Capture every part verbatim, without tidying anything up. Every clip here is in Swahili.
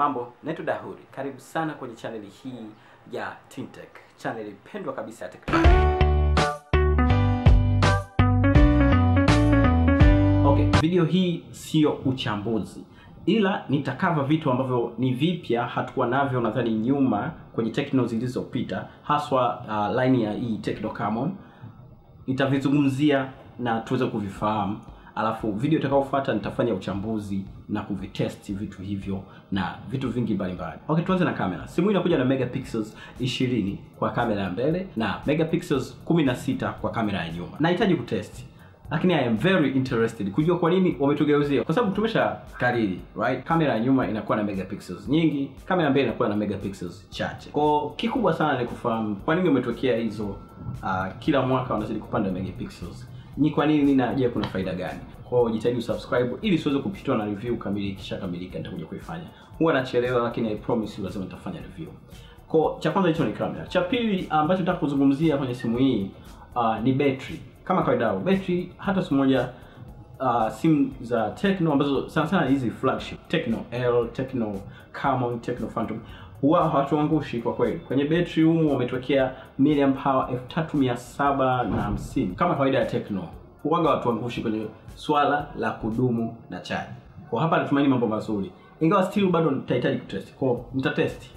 Mambo, naitwa Dahuri. Karibu sana kwenye channel hii ya Tintech. Channel pendwa kabisa ya teknolojia. Okay, video hii sio uchambuzi. Ila nitakava vitu ambavyo ni vipya hatukuwa navyo nadhani nyuma kwenye techno zilizopita, haswa uh, line ya hii Techno Common. Nitavizungumzia na tuweze kuvifahamu. Alafu video itakayofuata nitafanya uchambuzi na kuvitest vitu hivyo na vitu vingi mbalimbali. Okay, tuanze na kamera. Simu inakuja na megapixels ishirini kwa kamera ya mbele na megapixels kumi na sita kwa kamera ya nyuma. Nahitaji kutest. Lakini I am very interested kujua kwa nini wametugeuzia. Kwa sababu tumesha kariri, right? Kamera ya nyuma inakuwa na megapixels nyingi, kamera ya mbele inakuwa na megapixels chache. Kwa kikubwa sana ni kufahamu kwa nini umetokea hizo uh, kila mwaka wanazidi kupanda megapixels. Ni kwa nini nina je kuna faida gani? Kwa jitahidi usubscribe ili siweze kupitwa na review kamili kisha kamilika nitakuja kuifanya. Huwa nachelewa lakini I promise lazima nitafanya review. Kwa cha kwanza hicho ni kamera. Cha pili ambacho nataka kuzungumzia kwenye simu hii uh, ni battery. Kama kawaida, battery hata simu moja uh, simu za Techno ambazo sana sana hizi flagship Techno L, Techno Common, Techno Phantom huwa hatuangushi kwa kweli. Kwenye battery humu wametokea milliamp hour elfu tatu mia saba na hamsini. Kama kawaida ya Techno huwa hatuangushi kwenye swala la kudumu na chaji. Kwa hapa natumaini mambo mazuri. Ingawa still bado nitahitaji kutest. Kwa nitatest.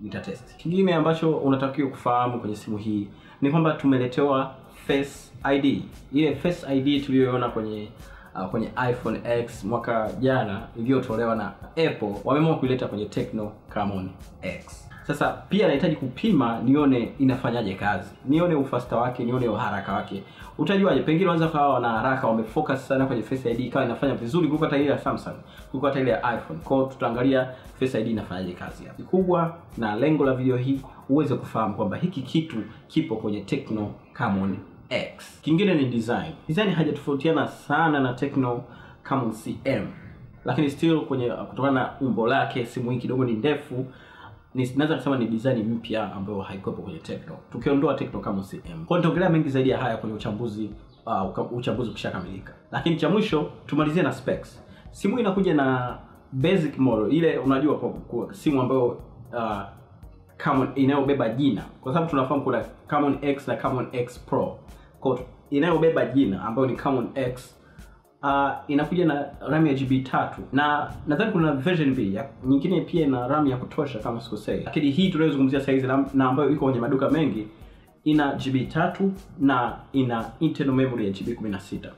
Nitatest. Kingine ambacho unatakiwa kufahamu kwenye simu hii ni kwamba tumeletewa Face I D. Ile Face I D tuliyoona kwenye uh, kwenye iPhone X mwaka jana iliyotolewa na Apple, wameamua kuleta kwenye Techno Common X. Sasa pia nahitaji kupima nione inafanyaje kazi. Nione ufasta wake, nione uharaka wake. Utajuaje? Pengine wanza kawa na haraka wamefocus sana kwenye Face I D ikawa inafanya vizuri kuliko hata ile ya Samsung, kuliko hata ile ya iPhone. Kwa tutaangalia Face I D inafanyaje kazi hapo. Kikubwa na lengo la video hii uweze kufahamu kwamba hiki kitu kipo kwenye Techno Common X. Kingine ni design. Design hajatofautiana sana na Techno Common C M. Lakini still kwenye kutokana na umbo lake simu hii kidogo ni ndefu. Ninaweza kusema ni design mpya ambayo haikuwepo kwenye Techno. Tukiondoa Techno Common C M. Kwa nitaongelea mengi zaidi ya haya kwenye uchambuzi uh, uchambuzi ukishakamilika. Lakini cha mwisho tumalizie na specs. Simu inakuja na basic model ile unajua kwa, kwa simu ambayo uh, Common inayobeba jina. Kwa sababu tunafahamu kuna Common X na Common X Pro. Kwa inayobeba jina ambayo ni Common X uh, inakuja na RAM ya G B tatu na nadhani kuna version mbili ya nyingine pia na RAM ya kutosha kama sikosei. Lakini hii tunayozungumzia sasa hizi na ambayo iko kwenye maduka mengi ina G B tatu na ina internal memory ya G B kumi na sita.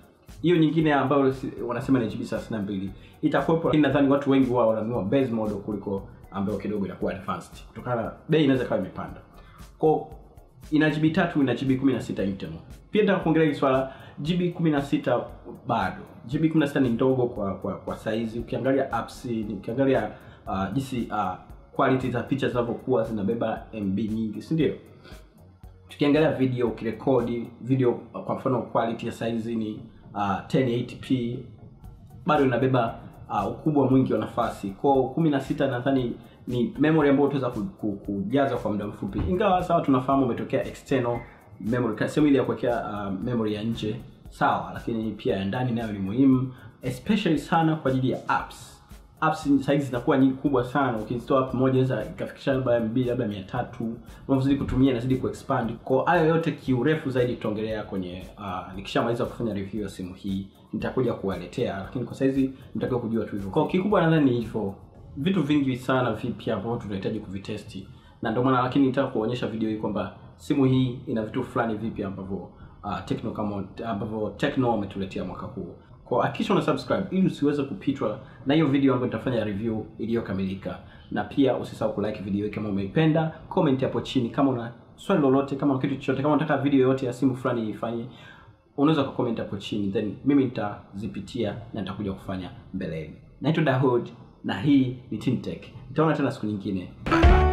Hiyo nyingine ambayo wanasema ni G B thelathini na mbili itakuwepo, lakini nadhani watu wengi wao wananunua base model kuliko ambayo kidogo inakuwa advanced kutokana bei inaweza kuwa imepanda. Kwa ina G B tatu ina G B kumi na sita internal. Pia nataka kuongelea swala G B kumi na sita bado. G B kumi na sita ni ndogo kwa kwa kwa size. Ukiangalia apps, ukiangalia uh, jinsi uh, quality za picha zinazokuwa zinabeba M B nyingi, si ndio? Tukiangalia video ukirekodi video uh, kwa mfano quality ya size ni uh, ten eighty p bado inabeba uh, ukubwa mwingi wa nafasi. Kwa kumi na sita nadhani ni memory ambayo tuweza kujaza kwa muda mfupi. Ingawa sawa tunafahamu umetokea external memory card, sio ile ya kuwekea uh, memory ya nje, sawa, lakini pia ya ndani nayo ni muhimu, especially sana kwa ajili ya apps. Apps size zinakuwa nyingi kubwa sana. Ukiinstall app moja inaweza ikafikisha labda M B labda mia tatu. Unazidi kutumia inazidi kuexpand. Kwa hayo yote kiurefu zaidi tutaongelea kwenye uh, nikishamaliza kufanya review ya simu hii nitakuja kuwaletea, lakini kwa saizi mtakiwa kujua tu hivyo. Kwa kikubwa nadhani ni hivyo. Vitu vingi sana vipya ambavyo tunahitaji kuvitesti. Na ndio maana lakini nataka kuonyesha video hii kwamba simu hii ina vitu fulani vipya ambavyo uh, Techno kama ambavyo Techno wametuletea mwaka huu. Kwa hakika una subscribe ili usiweze kupitwa na hiyo video ambayo nitafanya review iliyokamilika. Na pia usisahau kulike video hii kama umeipenda, comment hapo chini kama una swali lolote, kama una kitu chochote, kama unataka video yote ya simu fulani ifanye, unaweza kucomment hapo chini then mimi nitazipitia na nitakuja kufanya mbeleni. Naitwa Dahood na hii ni Tintech. Tutaona tena siku nyingine.